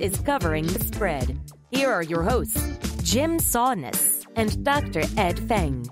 is covering the spread. Here are your hosts, Jim Sannes and Dr. Ed Feng.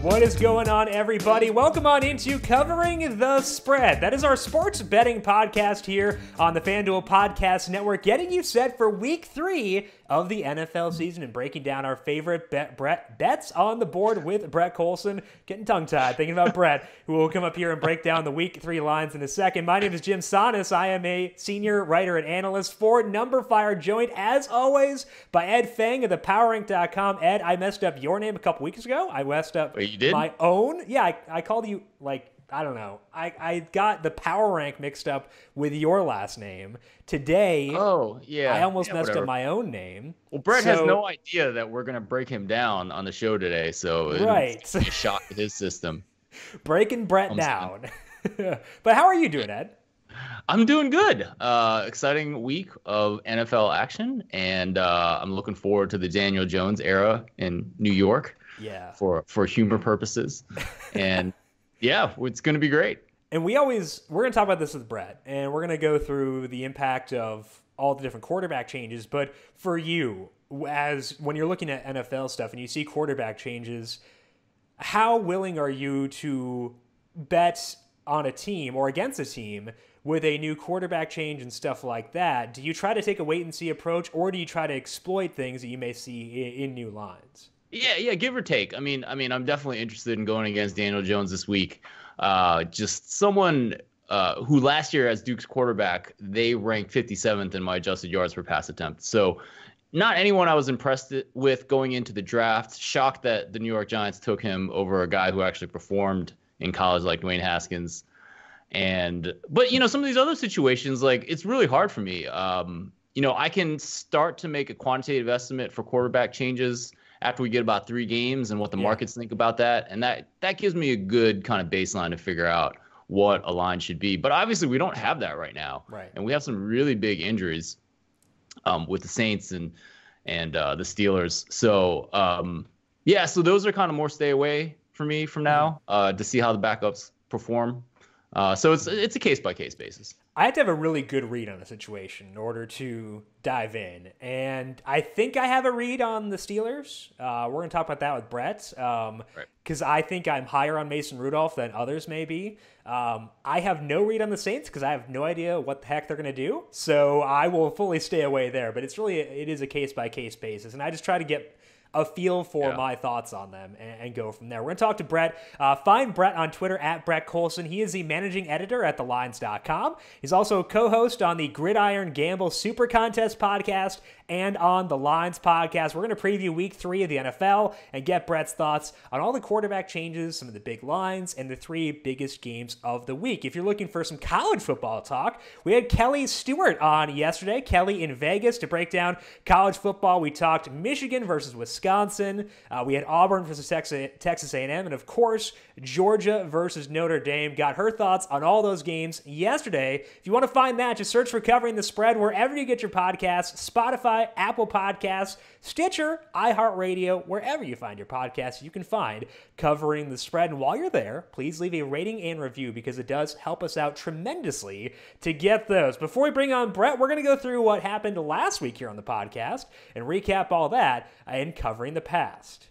What is going on, everybody? Welcome on into Covering the Spread. That is our sports betting podcast here on the FanDuel Podcast Network, getting you set for Week 3 of the NFL season and breaking down our favorite bets on the board with Brett Colson. Getting tongue-tied, thinking about Brett, who will come up here and break down the Week 3 lines in a second. My name is Jim Sannes. I am a senior writer and analyst for NumberFire, joined, as always, by Ed Feng of thepowerink.com. Ed, I messed up your name a couple weeks ago. I messed up my own. Yeah, I called you, like, I don't know. I got the Power Rank mixed up with your last name. Today, I almost messed up my own name. Well, Brett has no idea that we're going to break him down on the show today, so it's a shock to his system. Breaking Brett down. But how are you doing, Ed? I'm doing good. Exciting week of NFL action, and I'm looking forward to the Daniel Jones era in New York for humor purposes. And yeah, it's going to be great. And we're going to talk about this with Brett, and we're going to go through the impact of all the different quarterback changes. But for you, when you're looking at NFL stuff and you see quarterback changes, how willing are you to bet on a team or against a team with a new quarterback change and stuff like that? Do you try to take a wait-and-see approach, or do you try to exploit things that you may see in new lines? Yeah, give or take. I mean, I'm definitely interested in going against Daniel Jones this week. Just someone who last year as Duke's quarterback, they ranked 57th in my adjusted yards per pass attempt. So not anyone I was impressed with going into the draft. Shocked that the New York Giants took him over a guy who actually performed in college like Dwayne Haskins. But, you know, some of these other situations, like, it's really hard for me. You know, I can start to make a quantitative estimate for quarterback changes after we get about 3 games and what the markets think about that. And that gives me a good kind of baseline to figure out what a line should be. But obviously we don't have that right now. Right. And we have some really big injuries with the Saints and the Steelers. So, so those are kind of more stay away for me from now to see how the backups perform. So it's a case-by-case basis. I have to have a really good read on a situation in order to dive in. And I think I have a read on the Steelers. We're going to talk about that with Brett because I think I'm higher on Mason Rudolph than others may be. I have no read on the Saints because I have no idea what the heck they're going to do. So I will fully stay away there. But it is a case-by-case basis. And I just try to get a feel for my thoughts on them and go from there. We're going to talk to Brett. Find Brett on Twitter at Brett Colson. He is the managing editor at thelines.com. He's also a co-host on the Gridiron Gamble Super Contest podcast and on the Lines podcast. We're going to preview Week 3 of the NFL and get Brett's thoughts on all the quarterback changes, some of the big lines, and the 3 biggest games of the week. If you're looking for some college football talk, we had Kelly Stewart on yesterday. Kelly in Vegas to break down college football. We talked Michigan versus Wisconsin. We had Auburn versus Texas A&M, and of course, Georgia versus Notre Dame. Got her thoughts on all those games yesterday. If you want to find that, just search for Covering the Spread wherever you get your podcasts, Spotify, Apple Podcasts, Stitcher, iHeartRadio, wherever you find your podcasts, you can find Covering the Spread. And while you're there, please leave a rating and review because it does help us out tremendously to get those. Before we bring on Brett, we're going to go through what happened last week here on the podcast and recap all that in Covering the Past.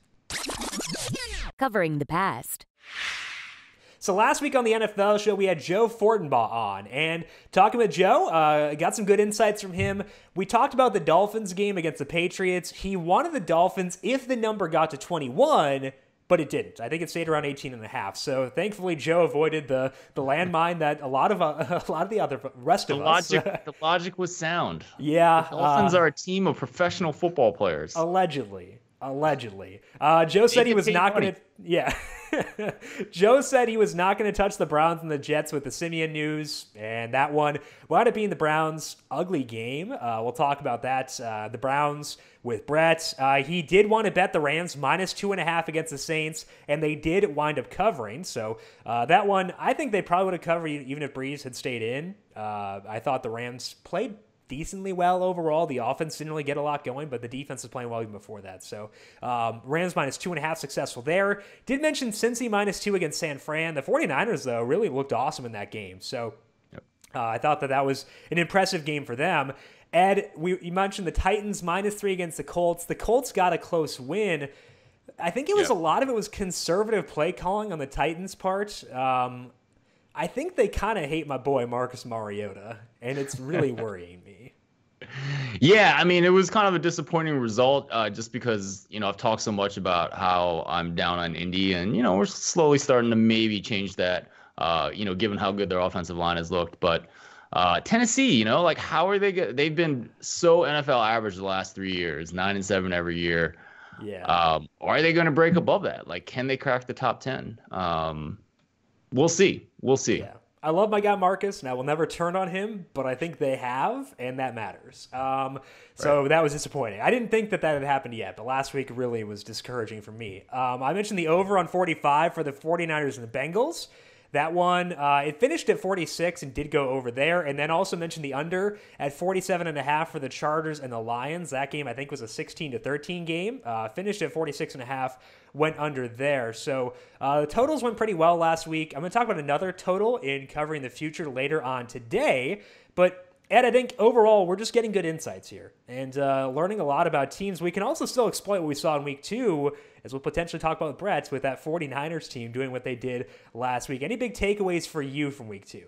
Covering the Past. So last week on the NFL show, we had Joe Fortenbaugh on, and talking with Joe, got some good insights from him. We talked about the Dolphins game against the Patriots. He wanted the Dolphins if the number got to 21, but it didn't. I think it stayed around 18.5. So thankfully, Joe avoided the landmine that a lot of the other rest of us. The logic was sound. Yeah, the Dolphins are a team of professional football players. Allegedly. Joe said he was not going to... Yeah. Joe said he was not going to touch the Browns and the Jets with the Simeon news, and that one wound up being the Browns' ugly game. We'll talk about that. The Browns with Brett. He did want to bet the Rams -2.5 against the Saints, and they did wind up covering. So that one, I think they probably would have covered even if Breeze had stayed in. I thought the Rams played decently well overall. The offense didn't really get a lot going, but the defense was playing well even before that. So Rams -2.5 successful there. Did mention Cincy -2 against San Fran. The 49ers, though, really looked awesome in that game. So I thought that that was an impressive game for them. Ed, you mentioned the Titans -3 against the Colts. The Colts got a close win. I think it was a lot of it was conservative play calling on the Titans' part. I think they kind of hate my boy Marcus Mariota, and it's really worrying me. Yeah, I mean, it was kind of a disappointing result just because, you know, I've talked so much about how I'm down on Indy, and, you know, we're slowly starting to maybe change that, you know, given how good their offensive line has looked. But Tennessee, you know, like, how are they – they've been so NFL average the last 3 years, 9-7 every year. Yeah. Are they going to break above that? Like, can they crack the top 10? We'll see. We'll see. Yeah. I love my guy Marcus, and I will never turn on him, but I think they have, and that matters. So that was disappointing. I didn't think that that had happened yet, but last week really was discouraging for me. I mentioned the over on 45 for the 49ers and the Bengals. That one, it finished at 46 and did go over there, and then also mentioned the under at 47.5 for the Chargers and the Lions. That game, I think, was a 16-13 game. Finished at 46.5, went under there. So the totals went pretty well last week. I'm going to talk about another total in covering the future later on today, but Ed, I think overall we're just getting good insights here and learning a lot about teams. We can also still exploit what we saw in Week 2, as we'll potentially talk about with Brett's, with that 49ers team doing what they did last week. Any big takeaways for you from Week 2?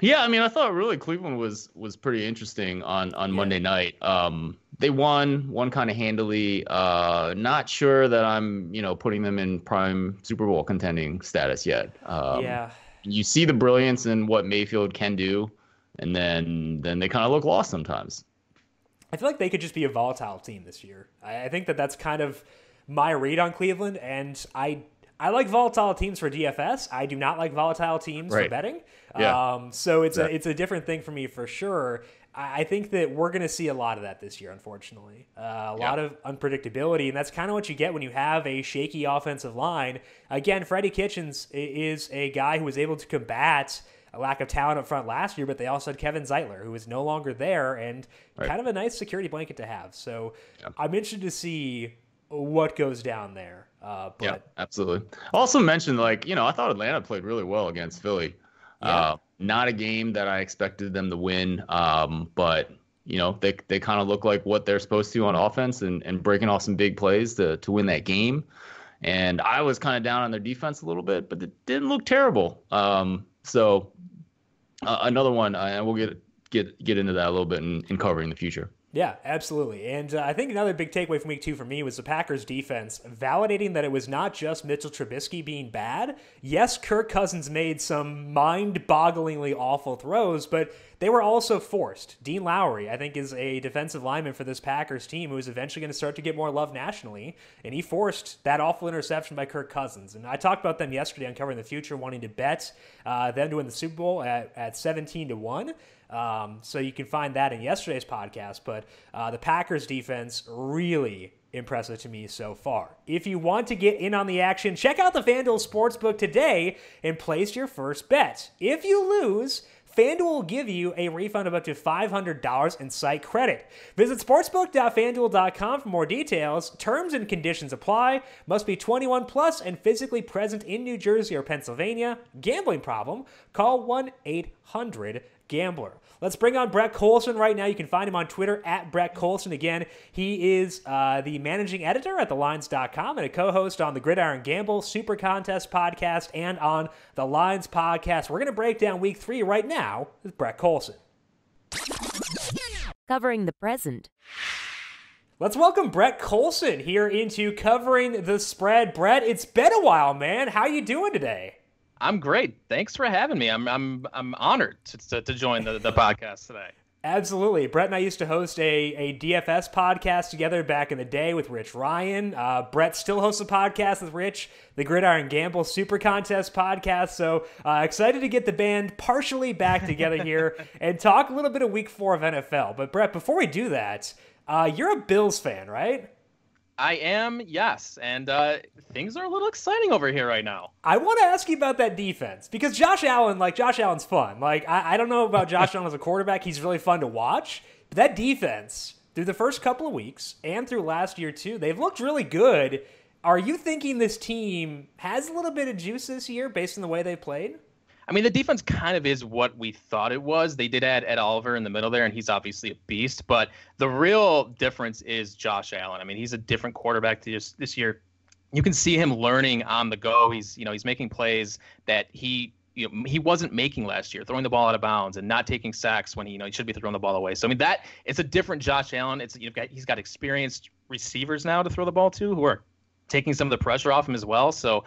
Yeah, I mean, I thought really Cleveland was pretty interesting on Monday night. They won kind of handily. Not sure that I'm, you know, putting them in prime Super Bowl contending status yet. You see the brilliance in what Mayfield can do. And then they kind of look lost sometimes. I feel like they could just be a volatile team this year. I think that that's kind of my read on Cleveland. And I like volatile teams for DFS. I do not like volatile teams for betting. Yeah. So it's a different thing for me for sure. I think that we're going to see a lot of that this year, unfortunately. A lot of unpredictability, and that's kind of what you get when you have a shaky offensive line. Again, Freddie Kitchens is a guy who was able to combat a lack of talent up front last year, but they also had Kevin Zeitler, who is no longer there, and kind of a nice security blanket to have. So I'm interested to see what goes down there. But yeah, absolutely. Also mentioned, like, you know, I thought Atlanta played really well against Philly. Not a game that I expected them to win, but, you know, they kind of look like what they're supposed to on offense and breaking off some big plays to win that game. And I was kind of down on their defense a little bit, but it didn't look terrible. So another one, and we'll get into that a little bit in covering the future. Yeah, absolutely. And I think another big takeaway from Week 2 for me was the Packers defense validating that it was not just Mitchell Trubisky being bad. Yes, Kirk Cousins made some mind-bogglingly awful throws, but they were also forced. Dean Lowry, I think, is a defensive lineman for this Packers team who is eventually going to start to get more love nationally, and he forced that awful interception by Kirk Cousins. And I talked about them yesterday on Covering the Future, wanting to bet them to win the Super Bowl at 17-1. So you can find that in yesterday's podcast, but the Packers defense really impressive to me so far. If you want to get in on the action, check out the FanDuel Sportsbook today and place your first bet. If you lose, FanDuel will give you a refund of up to $500 in site credit. Visit sportsbook.fanduel.com for more details. Terms and conditions apply. Must be 21 plus and physically present in New Jersey or Pennsylvania. Gambling problem? Call 1-800-GAMBLER. Let's bring on Brett Colson right now. You can find him on Twitter at Brett Colson. Again, he is the managing editor at thelines.com and a co-host on the Gridiron Gamble Super Contest podcast and on the Lines podcast. We're going to break down Week 3 right now with Brett Colson. Covering the present. Let's welcome Brett Colson here into Covering the Spread. Brett, it's been a while, man. How you doing today? I'm great. Thanks for having me. I'm honored to join the podcast today. Absolutely. Brett and I used to host a DFS podcast together back in the day with Rich Ryan. Brett still hosts a podcast with Rich, the Gridiron Gamble Super Contest podcast. So excited to get the band partially back together here and talk a little bit of Week 4 of NFL. But Brett, before we do that, you're a Bills fan, right? I am, yes, and things are a little exciting over here right now. I want to ask you about that defense, because Josh Allen's fun. Like, I don't know about Josh Allen as a quarterback. He's really fun to watch. But that defense, through the first couple of weeks, and through last year, too, they've looked really good. Are you thinking this team has a little bit of juice this year based on the way they played? I mean, the defense kind of is what we thought it was. They did add Ed Oliver in the middle there, and he's obviously a beast. But the real difference is Josh Allen. I mean, he's a different quarterback this year. You can see him learning on the go. He's making plays that he wasn't making last year, throwing the ball out of bounds and not taking sacks when he should be throwing the ball away. So I mean, that it's a different Josh Allen. He's got experienced receivers now to throw the ball to who are taking some of the pressure off him as well. So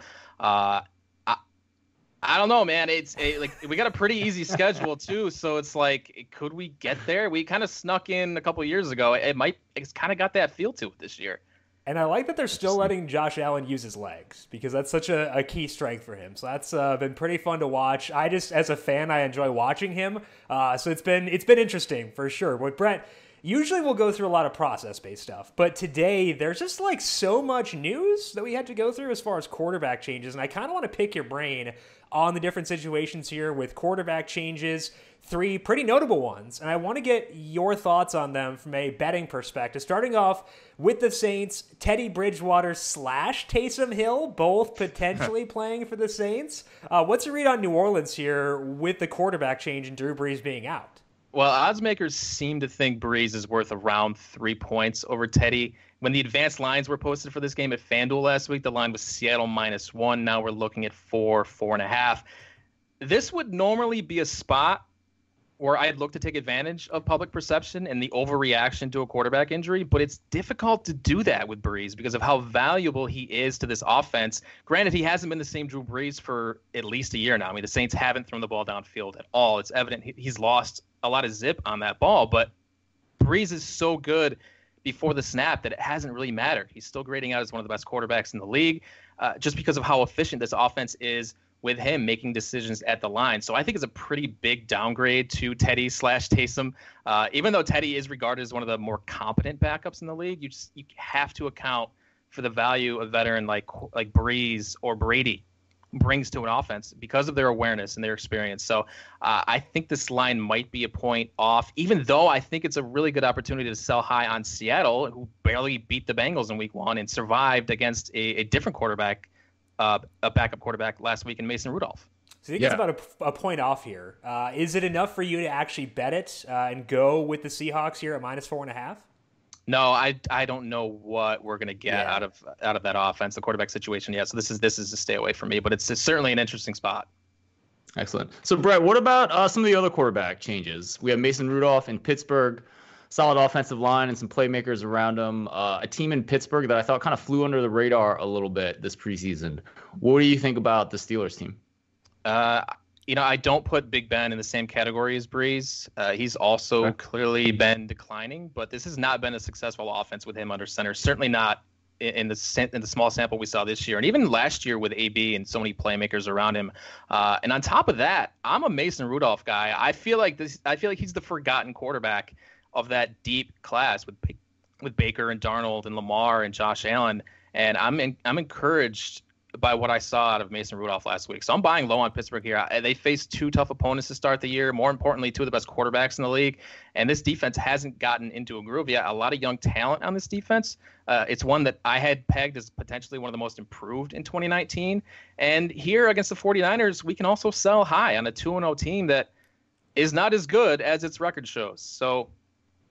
I don't know, man. We got a pretty easy schedule too. So it's like, could we get there? We kind of snuck in a couple of years ago. It's kind of got that feel to it this year. And I like that they're still letting Josh Allen use his legs because that's such a key strength for him. So that's been pretty fun to watch. I just, as a fan, I enjoy watching him. So it's been interesting for sure. But Brent, usually we'll go through a lot of process-based stuff, but today there's just like so much news that we had to go through as far as quarterback changes, and I kind of want to pick your brain on the different situations here with quarterback changes, three pretty notable ones, and I want to get your thoughts on them from a betting perspective. Starting off with the Saints, Teddy Bridgewater / Taysom Hill, both potentially playing for the Saints. What's your read on New Orleans here with the quarterback change and Drew Brees being out? Well, oddsmakers seem to think Brees is worth around 3 points over Teddy. When the advanced lines were posted for this game at FanDuel last week, the line was Seattle -1. Now we're looking at 4, 4.5. This would normally be a spot where I'd look to take advantage of public perception and the overreaction to a quarterback injury, but it's difficult to do that with Brees because of how valuable he is to this offense. Granted, he hasn't been the same Drew Brees for at least a year now. I mean, the Saints haven't thrown the ball downfield at all. It's evident he's lost a lot of zip on that ball, but Brees is so good before the snap that it hasn't really mattered. He's still grading out as one of the best quarterbacks in the league just because of how efficient this offense is with him making decisions at the line. So I think it's a pretty big downgrade to Teddy / Taysom. Even though Teddy is regarded as one of the more competent backups in the league, you have to account for the value a veteran like Brees or Brady brings to an offense because of their awareness and their experience. So I think this line might be a point off, even though I think it's a really good opportunity to sell high on Seattle, who barely beat the Bengals in week 1 and survived against a different quarterback, a backup quarterback last week in Mason Rudolph. So I think it's about a point off here. Is it enough for you to actually bet it and go with the Seahawks here at -4.5? No, I don't know what we're going to get out of that offense, the quarterback situation. Yeah, so this is a stay away from me, but it's certainly an interesting spot. Excellent. So, Brett, what about some of the other quarterback changes? We have Mason Rudolph in Pittsburgh, solid offensive line and some playmakers around him, a team in Pittsburgh that I thought kind of flew under the radar a little bit this preseason. What do you think about the Steelers team? I don't put Big Ben in the same category as Brees. He's also clearly been declining, but this has not been a successful offense with him under center. Certainly not in the small sample we saw this year, and even last year with AB and so many playmakers around him. And on top of that, I'm a Mason Rudolph guy. I feel like he's the forgotten quarterback of that deep class with Baker and Darnold and Lamar and Josh Allen. And I'm encouraged by what I saw out of Mason Rudolph last week. So I'm buying low on Pittsburgh here. They faced two tough opponents to start the year. More importantly, two of the best quarterbacks in the league. And this defense hasn't gotten into a groove yet. A lot of young talent on this defense. It's one that I had pegged as potentially one of the most improved in 2019. And here against the 49ers, we can also sell high on a 2-0 team that is not as good as its record shows. So,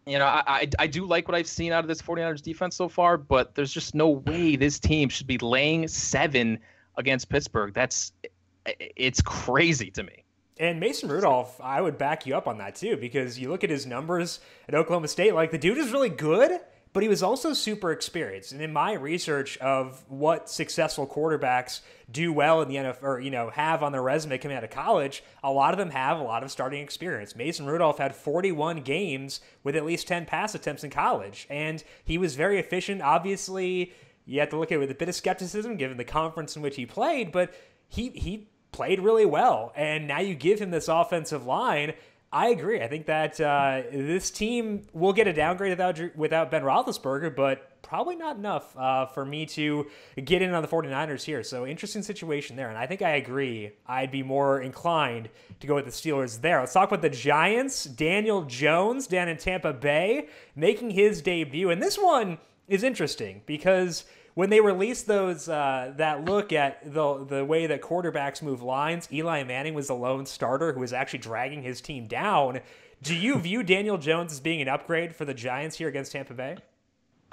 I do like what I've seen out of this 49ers defense so far, but there's just no way this team should be laying 7 against Pittsburgh. It's crazy to me. And Mason Rudolph, I would back you up on that too, because you look at his numbers at Oklahoma State, like the dude is really good, but he was also super experienced. And in my research of what successful quarterbacks do well in the NFL, or, have on their resume coming out of college, a lot of them have a lot of starting experience. Mason Rudolph had 41 games with at least 10 pass attempts in college, and he was very efficient. Obviously, you have to look at it with a bit of skepticism, given the conference in which he played, but he played really well. And now you give him this offensive line. I agree. I think that this team will get a downgrade without Ben Roethlisberger, but probably not enough for me to get in on the 49ers here. So interesting situation there, and I think I agree. I'd be more inclined to go with the Steelers there. Let's talk about the Giants. Daniel Jones down in Tampa Bay making his debut, and this one is interesting because when they released those that look at the way that quarterbacks move lines, Eli Manning was the lone starter who was actually dragging his team down. Do you view Daniel Jones as being an upgrade for the Giants here against Tampa Bay?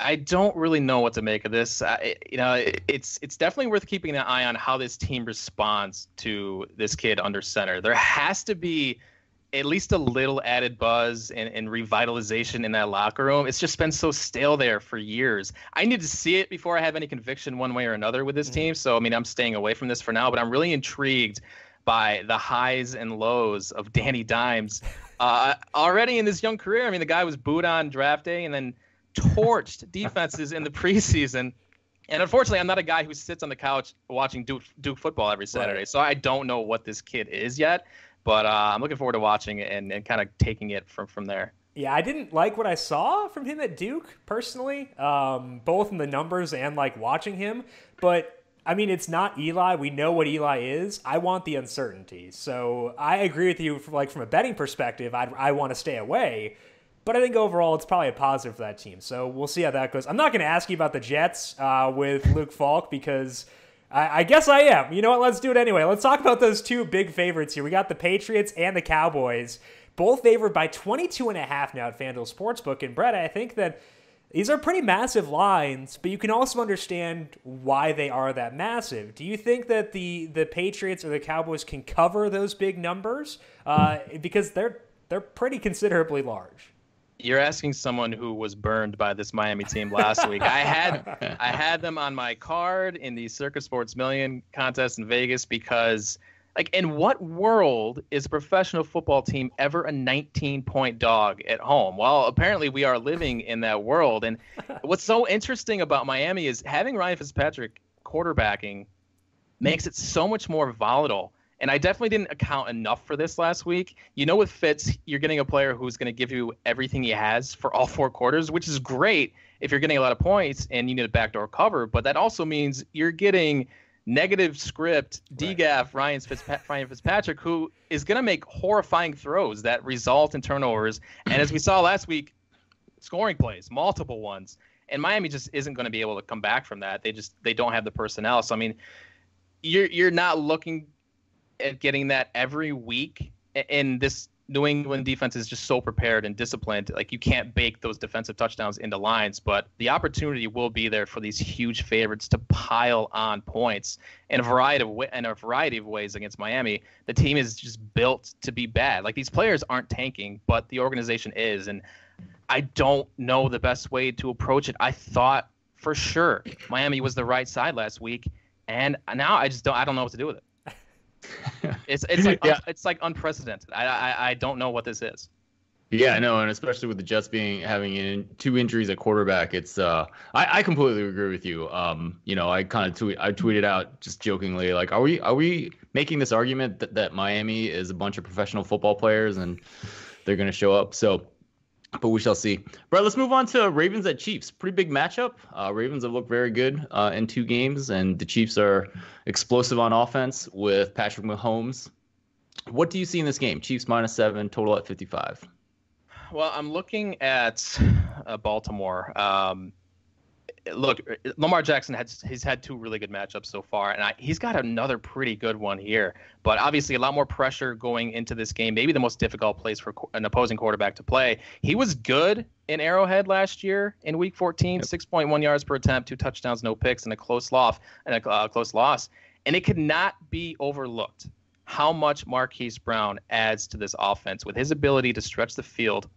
I don't really know what to make of this. It's definitely worth keeping an eye on how this team responds to this kid under center. There has to be at least a little added buzz and revitalization in that locker room. It's just been so stale there for years. I need to see it before I have any conviction one way or another with this team. So, I mean, I'm staying away from this for now, but I'm really intrigued by the highs and lows of Danny Dimes already in this young career. I mean, the guy was booed on draft day and then torched defenses in the preseason. And unfortunately, I'm not a guy who sits on the couch watching Duke football every Saturday. Right. So I don't know what this kid is yet, but I'm looking forward to watching it and kind of taking it from there. Yeah, I didn't like what I saw from him at Duke personally, both in the numbers and like watching him. But I mean, it's not Eli. We know what Eli is. I want the uncertainty. So I agree with you from a betting perspective. I want to stay away. But I think overall, it's probably a positive for that team. So we'll see how that goes. I'm not going to ask you about the Jets with Luke Falk because I guess I am. You know what? Let's do it anyway. Let's talk about those two big favorites here. We got the Patriots and the Cowboys, both favored by 22.5 now at FanDuel Sportsbook. And Brett, I think that these are pretty massive lines, but you can also understand why they are that massive. Do you think that the Patriots or the Cowboys can cover those big numbers? Because they're pretty considerably large. You're asking someone who was burned by this Miami team last week. I had them on my card in the Circus Sports Million contest in Vegas because, like, in what world is a professional football team ever a 19-point dog at home? Well, apparently we are living in that world. And what's so interesting about Miami is having Ryan Fitzpatrick quarterbacking makes it so much more volatile. And I definitely didn't account enough for this last week. You know, with Fitz, you're getting a player who's going to give you everything he has for all four quarters, which is great if you're getting a lot of points and you need a backdoor cover. But that also means you're getting negative script, DGAF, Ryan Fitzpatrick, who is going to make horrifying throws that result in turnovers. And as we saw last week, scoring plays, multiple ones. And Miami just isn't going to be able to come back from that. They don't have the personnel. So, I mean, you're not looking at getting that every week, and this New England defense is just so prepared and disciplined. Like, you can't bake those defensive touchdowns into lines, but the opportunity will be there for these huge favorites to pile on points in a variety of ways against Miami. The team is just built to be bad. Like, these players aren't tanking, but the organization is, and I don't know the best way to approach it. I thought for sure Miami was the right side last week, and now I just don't know what to do with it. It's like unprecedented. I don't know what this is. Yeah, I know, and especially with the Jets having two injuries at quarterback, it's I completely agree with you. You know, I tweeted out just jokingly, like, are we making this argument that Miami is a bunch of professional football players and they're going to show up? So, but we shall see. Brett, let's move on to Ravens at Chiefs. Pretty big matchup. Ravens have looked very good in two games, and the Chiefs are explosive on offense with Patrick Mahomes. What do you see in this game? Chiefs -7, total at 55. Well, I'm looking at Baltimore. Look, Lamar Jackson, he's had two really good matchups so far, and he's got another pretty good one here. But obviously a lot more pressure going into this game, maybe the most difficult place for an opposing quarterback to play. He was good in Arrowhead last year in Week 14, 6.1 yards per attempt, 2 touchdowns, no picks, and a close loss. And it could not be overlooked how much Marquise Brown adds to this offense with his ability to stretch the field.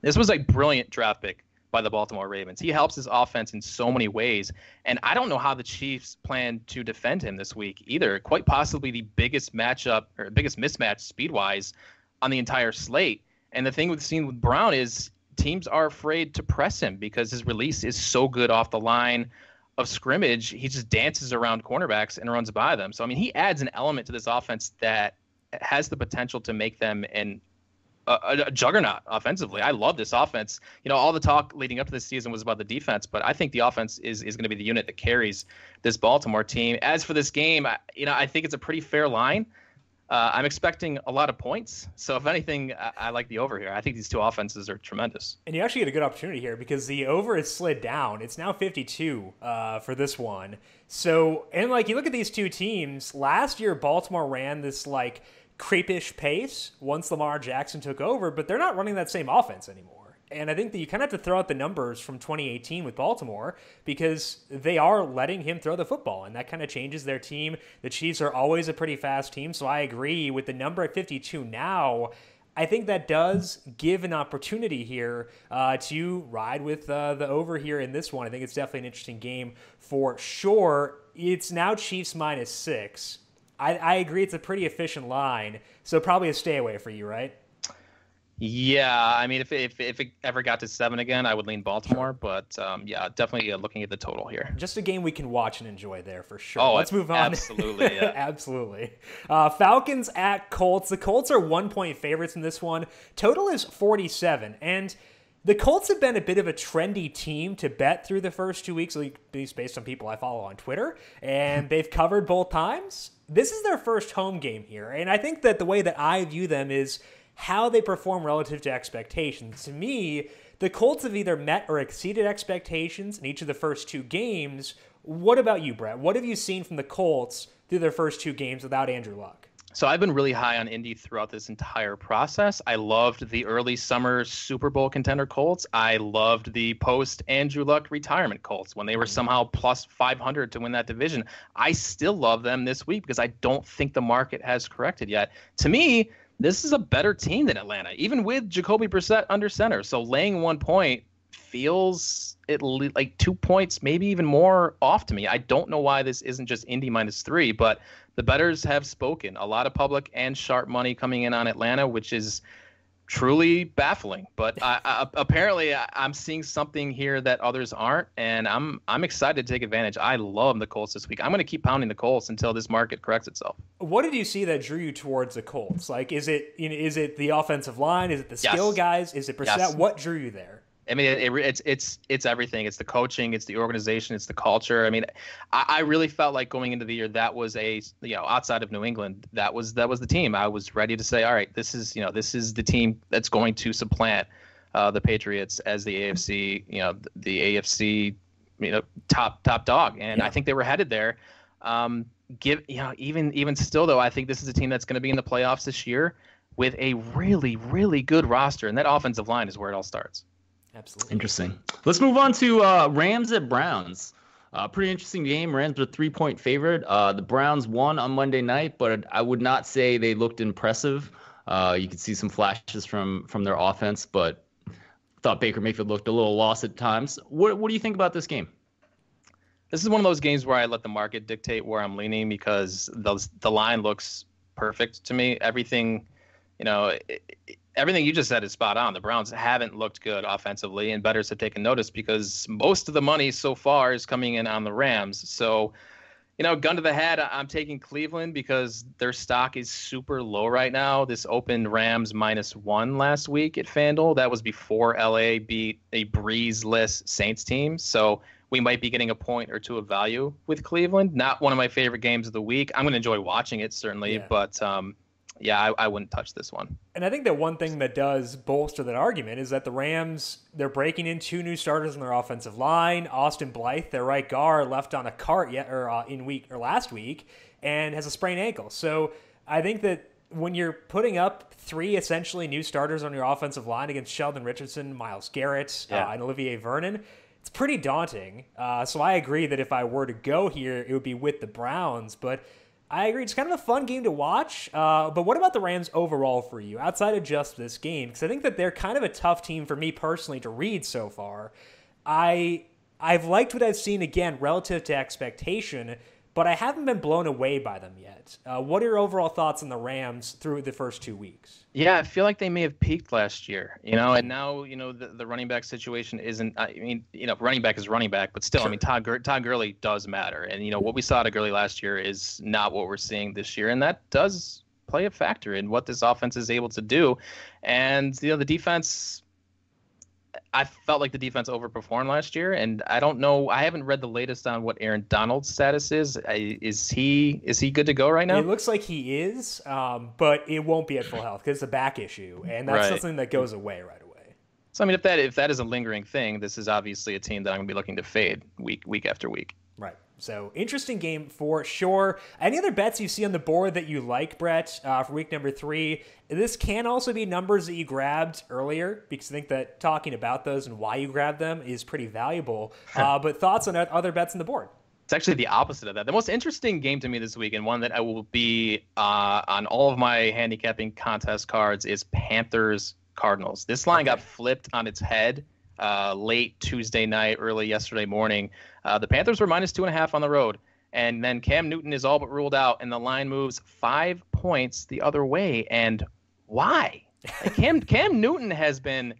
This was a brilliant draft pick by the Baltimore Ravens. He helps his offense in so many ways, and I don't know how the Chiefs plan to defend him this week either. Quite possibly the biggest matchup or biggest mismatch speed-wise on the entire slate. And the thing we've seen with Brown is teams are afraid to press him because his release is so good off the line of scrimmage. He just dances around cornerbacks and runs by them. So, I mean, he adds an element to this offense that has the potential to make them an a juggernaut offensively. I love this offense. You know, all the talk leading up to this season was about the defense, but I think the offense is going to be the unit that carries this Baltimore team. As for this game, I think it's a pretty fair line. I'm expecting a lot of points. So if anything, I like the over here. I think these two offenses are tremendous. And you actually get a good opportunity here because the over has slid down. It's now 52 for this one. So, and like you look at these two teams, last year Baltimore ran this like creepish pace once Lamar Jackson took over, but they're not running that same offense anymore. And I think that you kind of have to throw out the numbers from 2018 with Baltimore because they are letting him throw the football, and that kind of changes their team. The Chiefs are always a pretty fast team, so I agree with the number at 52 now. I think that does give an opportunity here to ride with the over here in this one. I think it's definitely an interesting game for sure. It's now Chiefs -6. I agree it's a pretty efficient line, so probably a stay away for you, right? Yeah, I mean, if it ever got to 7 again, I would lean Baltimore. But, yeah, definitely looking at the total here. Just a game we can watch and enjoy there for sure. Oh, let's move on. Absolutely. Yeah. Absolutely. Falcons at Colts. The Colts are 1-point favorites in this one. Total is 47. And the Colts have been a bit of a trendy team to bet through the first 2 weeks, at least based on people I follow on Twitter. And they've covered both times. This is their first home game here. And I think that the way that I view them is how they perform relative to expectations. To me, the Colts have either met or exceeded expectations in each of the first two games. What about you, Brett? What have you seen from the Colts through their first two games without Andrew Luck? So I've been really high on Indy throughout this entire process. I loved the early summer Super Bowl contender Colts. I loved the post-Andrew Luck retirement Colts when they were somehow plus 500 to win that division. I still love them this week because I don't think the market has corrected yet. To me, this is a better team than Atlanta, even with Jacoby Brissett under center. So laying 1 point feels like 2 points, maybe even more off to me. I don't know why this isn't just Indy -3, but the bettors have spoken. A lot of public and sharp money coming in on Atlanta, which is truly baffling. But apparently I'm seeing something here that others aren't, and I'm excited to take advantage. I love the Colts this week. I'm going to keep pounding the Colts until this market corrects itself. What did you see that drew you towards the Colts? Like, is it the offensive line? Is it the skill guys? Is it Brissett? Yes. What drew you there? I mean, it's everything. It's the coaching, it's the organization, it's the culture. I mean, I really felt like going into the year that was a, you know, outside of New England, that was the team. I was ready to say, all right, this is the team that's going to supplant the Patriots as the AFC, you know, the AFC, you know, top dog. And I think they were headed there. Even still though, I think this is a team that's going to be in the playoffs this year with a really, really good roster, and that offensive line is where it all starts. Absolutely. Interesting. Let's move on to Rams at Browns. Pretty interesting game. Rams were 3-point favorite. The Browns won on Monday night, but I would not say they looked impressive. You could see some flashes from their offense, but thought Baker Mayfield looked a little lost at times. What do you think about this game? This is one of those games where I let the market dictate where I'm leaning because the line looks perfect to me. Everything you just said is spot on. The Browns haven't looked good offensively, and bettors have taken notice because most of the money so far is coming in on the Rams. So, you know, gun to the head, I'm taking Cleveland because their stock is super low right now. This opened Rams -1 last week at FanDuel. That was before LA beat a breezeless Saints team. So we might be getting a point or two of value with Cleveland. Not one of my favorite games of the week. I'm going to enjoy watching it, certainly, but I wouldn't touch this one. And I think that one thing that does bolster that argument is that the Rams, they're breaking in two new starters on their offensive line. Austin Blythe, their right guard, left on a cart last week and has a sprained ankle. So I think that when you're putting up three essentially new starters on your offensive line against Sheldon Richardson, Myles Garrett, and Olivier Vernon, it's pretty daunting. So I agree that if I were to go here, it would be with the Browns, but I agree. It's kind of a fun game to watch. But what about the Rams overall for you, outside of just this game? Because I think that they're kind of a tough team for me personally to read so far. I've liked what I've seen, again, relative to expectation, but I haven't been blown away by them yet. What are your overall thoughts on the Rams through the first 2 weeks? Yeah, I feel like they may have peaked last year, you know, and now, you know, the running back situation isn't, I mean, you know, running back is running back, but still, sure. I mean, Todd Gurley does matter. And, you know, what we saw out of Gurley last year is not what we're seeing this year. And that does play a factor in what this offense is able to do. And, you know, the defense, I felt like the defense overperformed last year, and I don't know. I haven't read the latest on what Aaron Donald's status is. Is he good to go right now? It looks like he is, but it won't be at full health because it's a back issue, and that's something that goes away right away. So I mean, if that is a lingering thing, this is obviously a team that I'm going to be looking to fade week after week. Right. So interesting game for sure. Any other bets you see on the board that you like, Brett, for week number 3? This can also be numbers that you grabbed earlier, because I think that talking about those and why you grabbed them is pretty valuable. But thoughts on other bets on the board? It's actually the opposite of that. The most interesting game to me this week, and one that I will be on all of my handicapping contest cards, is Panthers-Cardinals. This line got flipped on its head late Tuesday night, early yesterday morning. The Panthers were -2.5 on the road, and then Cam Newton is all but ruled out, and the line moves 5 points the other way. And why? Like, Cam Newton has been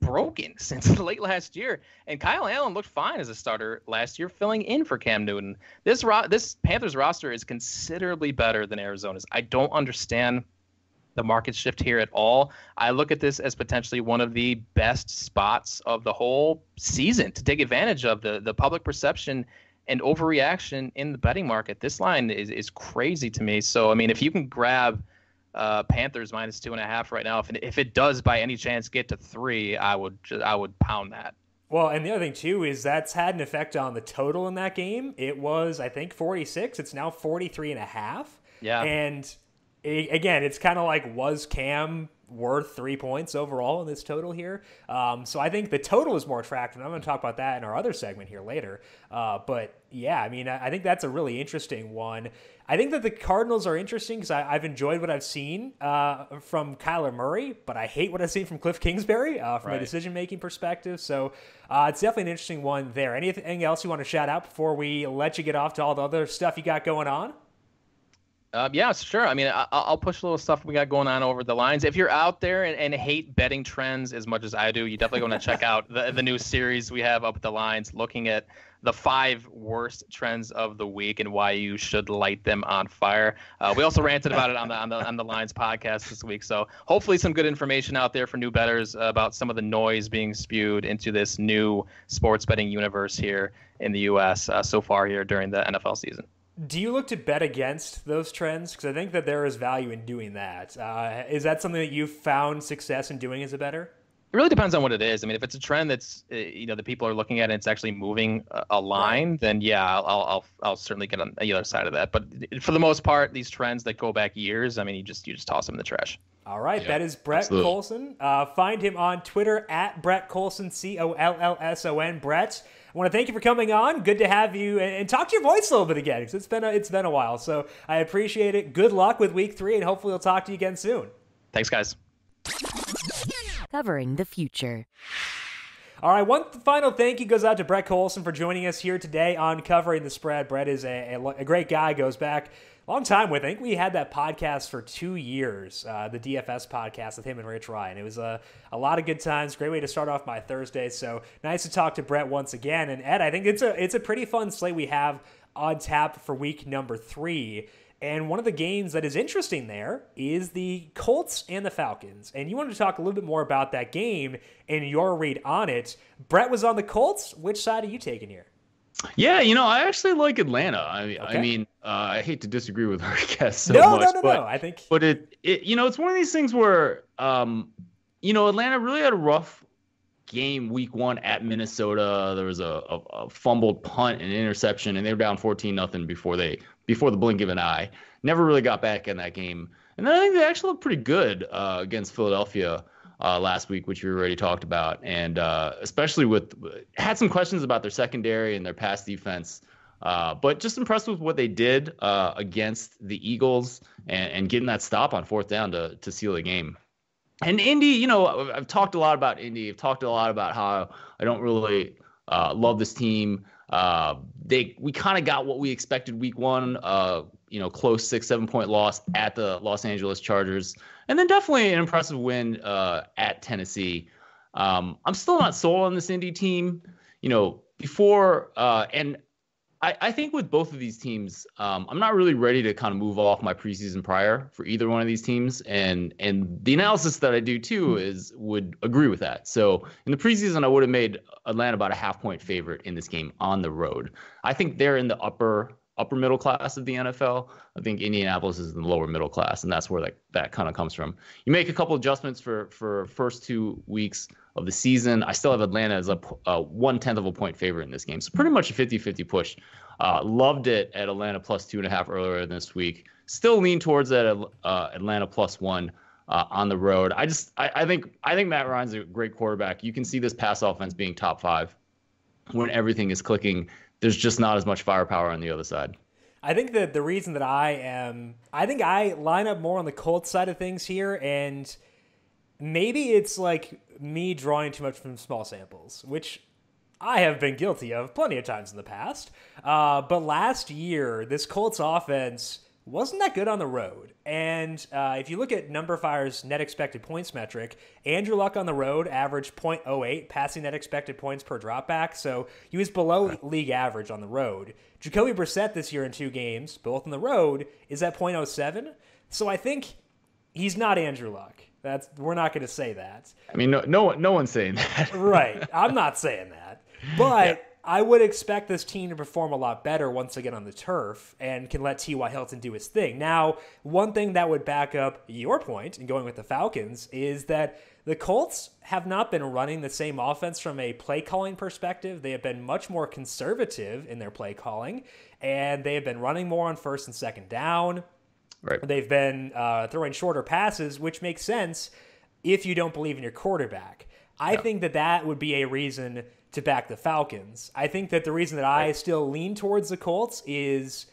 broken since late last year, and Kyle Allen looked fine as a starter last year, filling in for Cam Newton. This Panthers roster is considerably better than Arizona's. I don't understand the market shift here at all. I look at this as potentially one of the best spots of the whole season to take advantage of the public perception and overreaction in the betting market. This line is crazy to me. So, I mean, if you can grab Panthers -2.5 right now, if it does by any chance get to 3, I would pound that. Well, and the other thing, too, is that's had an effect on the total in that game. It was, I think, 46. It's now 43.5. Yeah. And again, it's kind of like, was Cam worth 3 points overall in this total here? So I think the total is more attractive. I'm going to talk about that in our other segment here later. But yeah, I mean, I think that's a really interesting one. I think that the Cardinals are interesting because I've enjoyed what I've seen from Kyler Murray, but I hate what I've seen from Cliff Kingsbury from a decision-making perspective. So it's definitely an interesting one there. Anything else you want to shout out before we let you get off to all the other stuff you got going on? Yeah, sure. I mean, I'll push a little stuff we got going on over the lines. If you're out there and hate betting trends as much as I do, you definitely want to check out the new series we have up at the lines, looking at the 5 worst trends of the week and why you should light them on fire. We also ranted about it on the Lines podcast this week. So hopefully some good information out there for new bettors about some of the noise being spewed into this new sports betting universe here in the U.S. So far here during the NFL season. Do you look to bet against those trends? Because I think that there is value in doing that. Is that something that you've found success in doing as a bettor? It really depends on what it is. I mean, if it's a trend that's that people are looking at and it's actually moving a line, then yeah, I'll certainly get on the other side of that. But for the most part, these trends that go back years, I mean, you just toss them in the trash. All right, yeah, that is Brett Colson. Find him on Twitter at Brett Colson, COLLSON. Brett, I want to thank you for coming on. Good to have you and talk to your voice a little bit again, because it's been a while. So I appreciate it. Good luck with week 3, and hopefully we'll talk to you again soon. Thanks, guys. Covering the future. All right, one final thank you goes out to Brett Colson for joining us here today on Covering the Spread. Brett is a great guy, goes back a long time with. I think we had that podcast for 2 years, the DFS podcast with him and Rich Ryan. It was a lot of good times. Great way to start off my Thursday. So nice to talk to Brett once again. And Ed, I think it's a pretty fun slate we have on tap for week number 3. And one of the games that is interesting there is the Colts and the Falcons. And you wanted to talk a little bit more about that game and your read on it. Brett was on the Colts. Which side are you taking here? Yeah, I actually like Atlanta. I mean, I hate to disagree with our guests so much. No. I think. But it it's one of these things where, Atlanta really had a rough game week 1 at Minnesota. There was a fumbled punt and interception, and they were down 14-0 before the blink of an eye. Never really got back in that game. And then I think they actually looked pretty good against Philadelphia last week, which we already talked about. And especially had some questions about their secondary and their pass defense. But just impressed with what they did against the Eagles and getting that stop on 4th down to seal the game. And Indy, I've talked a lot about Indy. I've talked a lot about how I don't really love this team. We kind of got what we expected week 1, close 6-7 point loss at the Los Angeles Chargers, and then definitely an impressive win at Tennessee. I'm still not sold on this Indy team, before, and I think with both of these teams, I'm not really ready to kind of move off my preseason prior for either one of these teams. And the analysis that I do, too, would agree with that. So in the preseason, I would have made Atlanta about a half-point favorite in this game on the road. I think they're in the upper middle class of the NFL. I think Indianapolis is in the lower middle class, and that's where that kind of comes from. You make a couple adjustments for first 2 weeks of the season. I still have Atlanta as a 0.1 point favorite in this game. So pretty much a 50-50 push. Loved it at Atlanta plus 2.5 earlier this week. Still lean towards that Atlanta plus 1 on the road. I think Matt Ryan's a great quarterback. You can see this pass offense being top 5 when everything is clicking. There's just not as much firepower on the other side. I think that the reason that I line up more on the Colts side of things here, and maybe it's like me drawing too much from small samples, which I have been guilty of plenty of times in the past. But last year, this Colts offense wasn't that good on the road. And if you look at NumberFire's net expected points metric, Andrew Luck on the road averaged 0.08 passing net expected points per dropback. So he was below league average on the road. Jacoby Brissett this year in 2 games, both on the road, is at 0.07. So I think he's not Andrew Luck. We're not going to say that. I mean, no one's saying that. Right. I'm not saying that. But... yeah. I would expect this team to perform a lot better once again on the turf and can let T.Y. Hilton do his thing. Now, one thing that would back up your point in going with the Falcons is that the Colts have not been running the same offense from a play calling perspective. They have been much more conservative in their play calling, and they have been running more on first and second down. Right. They've been throwing shorter passes, which makes sense if you don't believe in your quarterback. I think that would be a reason to back the Falcons. I think that the reason that I still lean towards the Colts is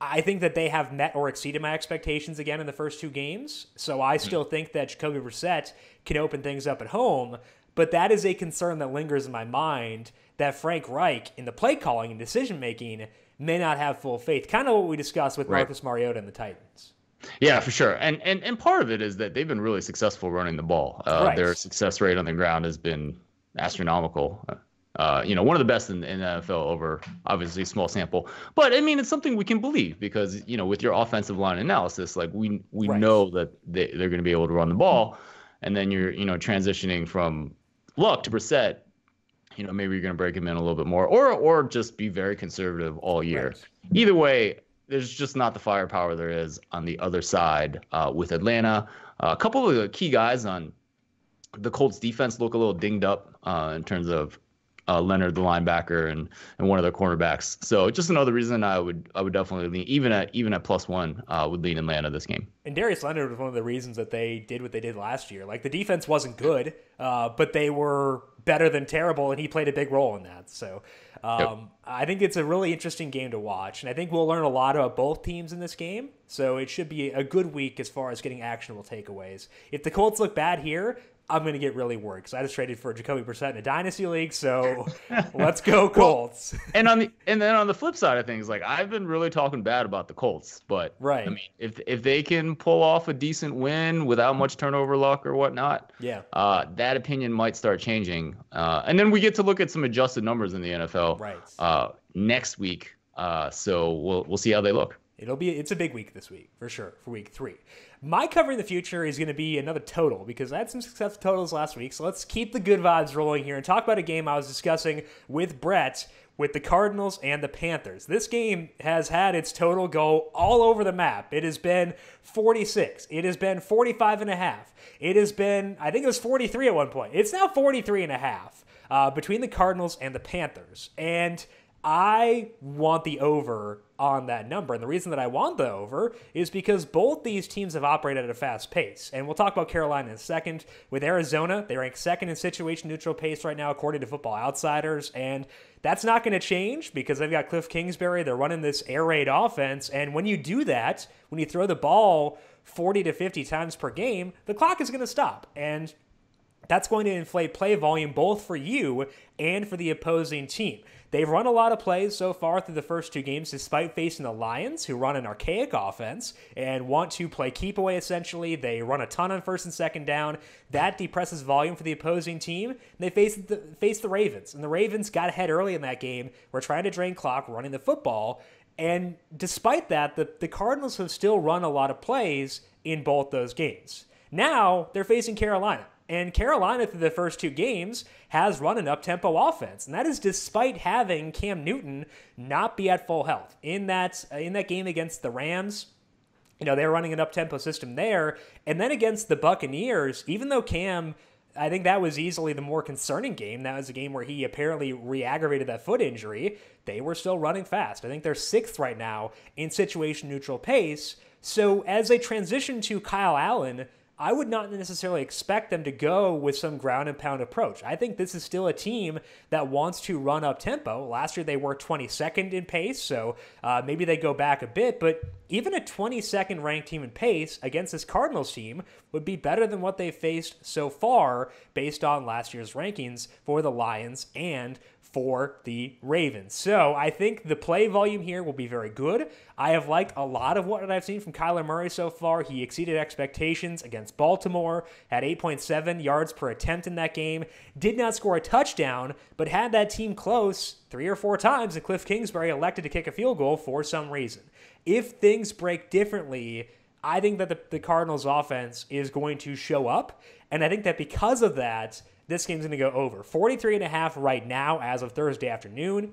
I think that they have met or exceeded my expectations again in the first 2 games. So I still think that Jacoby Brissett can open things up at home. But that is a concern that lingers in my mind that Frank Reich in the play calling and decision making may not have full faith. Kind of what we discussed with Marcus Mariota and the Titans. Yeah, for sure. And part of it is that they've been really successful running the ball. Their success rate on the ground has been astronomical. One of the best in the NFL over, obviously, small sample. But, I mean, it's something we can believe because, with your offensive line analysis, like we know that they're going to be able to run the ball. And then you're, transitioning from Luck to Brissett, maybe you're going to break him in a little bit more or just be very conservative all year. Right. Either way, there's just not the firepower there is on the other side with Atlanta. A couple of the key guys on the Colts defense look a little dinged up in terms of Leonard, the linebacker, and one of their cornerbacks. So just another reason I would definitely lean, even at plus 1, would lean Atlanta this game. And Darius Leonard was one of the reasons that they did what they did last year. Like, the defense wasn't good, but they were better than terrible, and he played a big role in that. So I think it's a really interesting game to watch, and I think we'll learn a lot about both teams in this game. So it should be a good week as far as getting actionable takeaways. If the Colts look bad here, I'm going to get really worried because I just traded for Jacoby Brissett in a dynasty league. So let's go Colts. Well, and then on the flip side of things, like, I've been really talking bad about the Colts, but I mean, if they can pull off a decent win without much turnover luck or whatnot, that opinion might start changing. And then we get to look at some adjusted numbers in the NFL next week. So we'll see how they look. It's a big week this week for sure for week 3. My cover in the future is going to be another total because I had some successful totals last week. So let's keep the good vibes rolling here and talk about a game I was discussing with Brett with the Cardinals and the Panthers. This game has had its total go all over the map. It has been 46. It has been 45.5. It has been, I think it was 43 at one point. It's now 43.5 between the Cardinals and the Panthers. And I want the over on that number. And the reason that I want the over is because both these teams have operated at a fast pace. And we'll talk about Carolina in a second. With Arizona, they rank 2nd in situation neutral pace right now, according to Football Outsiders. And that's not going to change because they've got Cliff Kingsbury. They're running this air raid offense. And when you do that, when you throw the ball 40 to 50 times per game, the clock is going to stop. And that's going to inflate play volume both for you and for the opposing team. They've run a lot of plays so far through the first two games, despite facing the Lions, who run an archaic offense and want to play keep away, essentially. They run a ton on first and second down. That depresses volume for the opposing team. And they face the Ravens, and the Ravens got ahead early in that game. We're trying to drain clock running the football. And despite that, the Cardinals have still run a lot of plays in both those games. Now they're facing Carolina. And Carolina, through the first two games, has run an up-tempo offense. And that is despite having Cam Newton not be at full health. In that game against the Rams, you know, they're running an up-tempo system there. And then against the Buccaneers, even though Cam, I think that was easily the more concerning game. That was a game where he apparently re-aggravated that foot injury. They were still running fast. I think they're sixth right now in situation-neutral pace. So as they transition to Kyle Allen, I would not necessarily expect them to go with some ground-and-pound approach. I think this is still a team that wants to run up-tempo. Last year, they were 22nd in pace, so maybe they go back a bit. But even a 22nd-ranked team in pace against this Cardinals team would be better than what they faced so far based on last year's rankings for the Lions and for the Ravens. So I think the play volume here will be very good. I have liked a lot of what I've seen from Kyler Murray so far. He exceeded expectations against Baltimore, had 8.7 yards per attempt in that game, did not score a touchdown, but had that team close 3 or 4 times, and Cliff Kingsbury elected to kick a field goal for some reason. If things break differently, I think that the Cardinals offense is going to show up, and I think that because of that, this game's going to go over. 43.5 right now as of Thursday afternoon.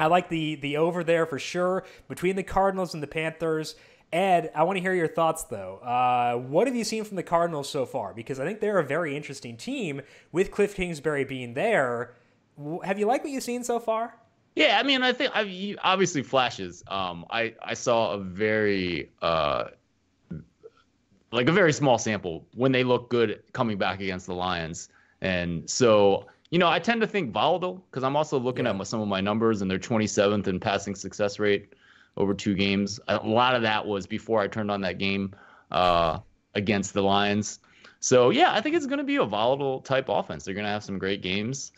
I like the over there for sure between the Cardinals and the Panthers. Ed, I want to hear your thoughts, though. What have you seen from the Cardinals so far? Because I think they're a very interesting team with Cliff Kingsbury being there. Have you liked what you've seen so far? Yeah, I mean, I think obviously flashes. I saw a very like a very small sample when they look good coming back against the Lions. And so, you know, I tend to think volatile because I'm also looking at some of my numbers, and they're 27th in passing success rate over 2 games. A lot of that was before I turned on that game against the Lions. So, yeah, I think it's going to be a volatile type offense. They're going to have some great games.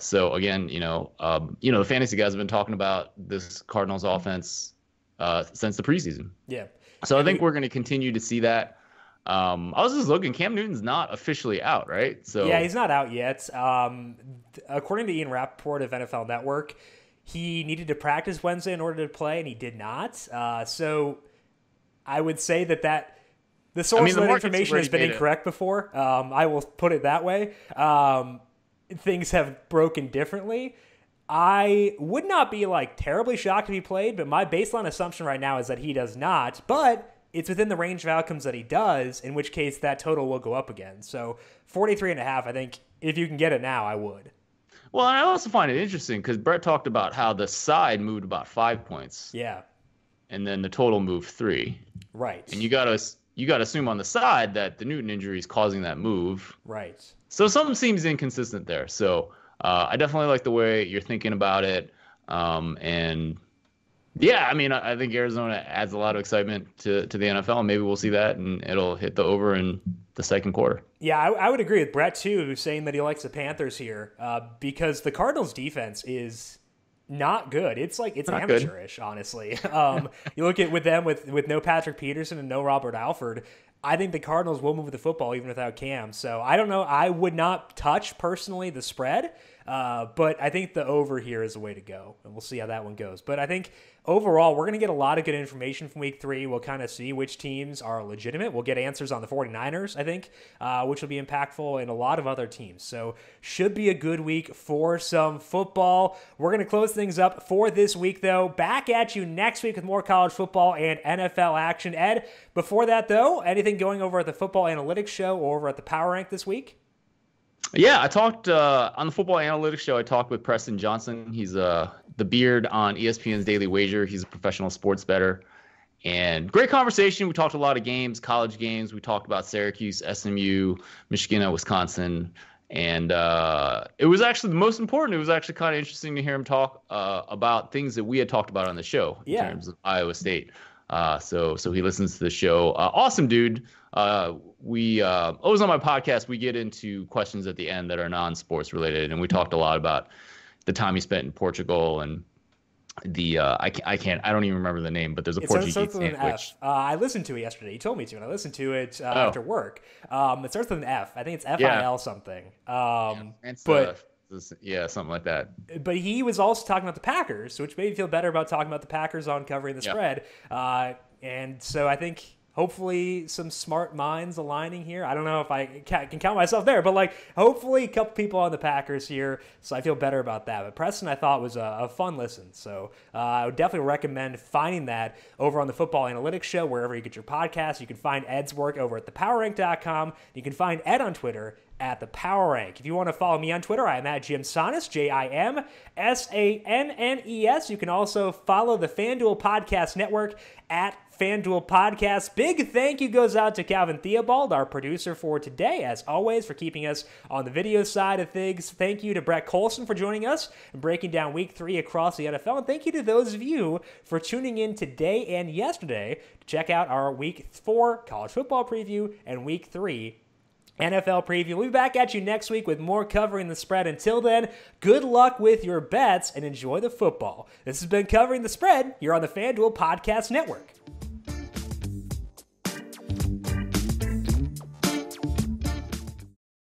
So, again, you know, the fantasy guys have been talking about this Cardinals offense since the preseason. Yeah. So I think we're going to continue to see that. I was just looking. Cam Newton's not officially out, right? So yeah, he's not out yet. According to Ian Rappaport of NFL Network, he needed to practice Wednesday in order to play, and he did not. So I would say that the source of that information has been incorrect before. I will put it that way. Things have broken differently. I would not be like terribly shocked if he played, but my baseline assumption right now is that he does not. But it's within the range of outcomes that he does, in which case that total will go up again. So 43.5, I think, if you can get it now, I would. Well, and I also find it interesting because Brett talked about how the side moved about 5 points. Yeah. And then the total moved 3. Right. And you got to assume on the side that the Newton injury is causing that move. Right. So something seems inconsistent there. So I definitely like the way you're thinking about it. And yeah, I mean, I think Arizona adds a lot of excitement to the NFL, and maybe we'll see that, and it'll hit the over in the second quarter. Yeah, I would agree with Brett, too, who's saying that he likes the Panthers here because the Cardinals' defense is not good. It's amateurish, honestly. You look at with no Patrick Peterson and no Robert Alford, I think the Cardinals will move the football even without Cam. So I don't know. I would not touch, personally, the spread. But I think the over here is the way to go, and we'll see how that one goes. But I think overall, we're going to get a lot of good information from week 3. We'll kind of see which teams are legitimate. We'll get answers on the 49ers, I think, which will be impactful, and a lot of other teams. So should be a good week for some football. We're going to close things up for this week, though. Back at you next week with more college football and NFL action. Ed, before that, though, anything going over at the Football Analytics Show or over at the Power Rank this week? Yeah, I talked on the Football Analytics Show. I talked with Preston Johnson. He's the beard on ESPN's Daily Wager. He's a professional sports bettor. And great conversation. We talked a lot of games, college games. We talked about Syracuse, SMU, Michigan, and Wisconsin. And it was actually the most important. It was actually kind of interesting to hear him talk about things that we had talked about on the show in terms of Iowa State. So he listens to the show. Awesome dude. We always on my podcast, we get into questions at the end that are non-sports related. And we talked a lot about the time he spent in Portugal and the I don't even remember the name, but there's a Portuguese sandwich. I listened to it yesterday. He told me to, and I listened to it after work. It starts with an F. I think it's F I L something. Something like that. But he was also talking about the Packers, which made me feel better about talking about the Packers on Covering the Spread. And so I think hopefully some smart minds aligning here. I don't know if I can count myself there, but like hopefully a couple people on the Packers here. So I feel better about that. But Preston, I thought, was a fun listen. So I would definitely recommend finding that over on the Football Analytics Show, wherever you get your podcast. You can find Ed's work over at thepowerink.com. You can find Ed on Twitter at The Power Rank. If you want to follow me on Twitter, I am at Jim Sannes, JimSannes. You can also follow the FanDuel Podcast Network at FanDuel Podcast. Big thank you goes out to Calvin Theobald, our producer for today, as always, for keeping us on the video side of things. Thank you to Brett Colson for joining us and breaking down Week 3 across the NFL. And thank you to those of you for tuning in today and yesterday to check out our Week 4 college football preview and Week 3 NFL preview. We'll be back at you next week with more Covering the Spread. Until then, good luck with your bets and enjoy the football. This has been Covering the Spread. You're on the FanDuel Podcast Network.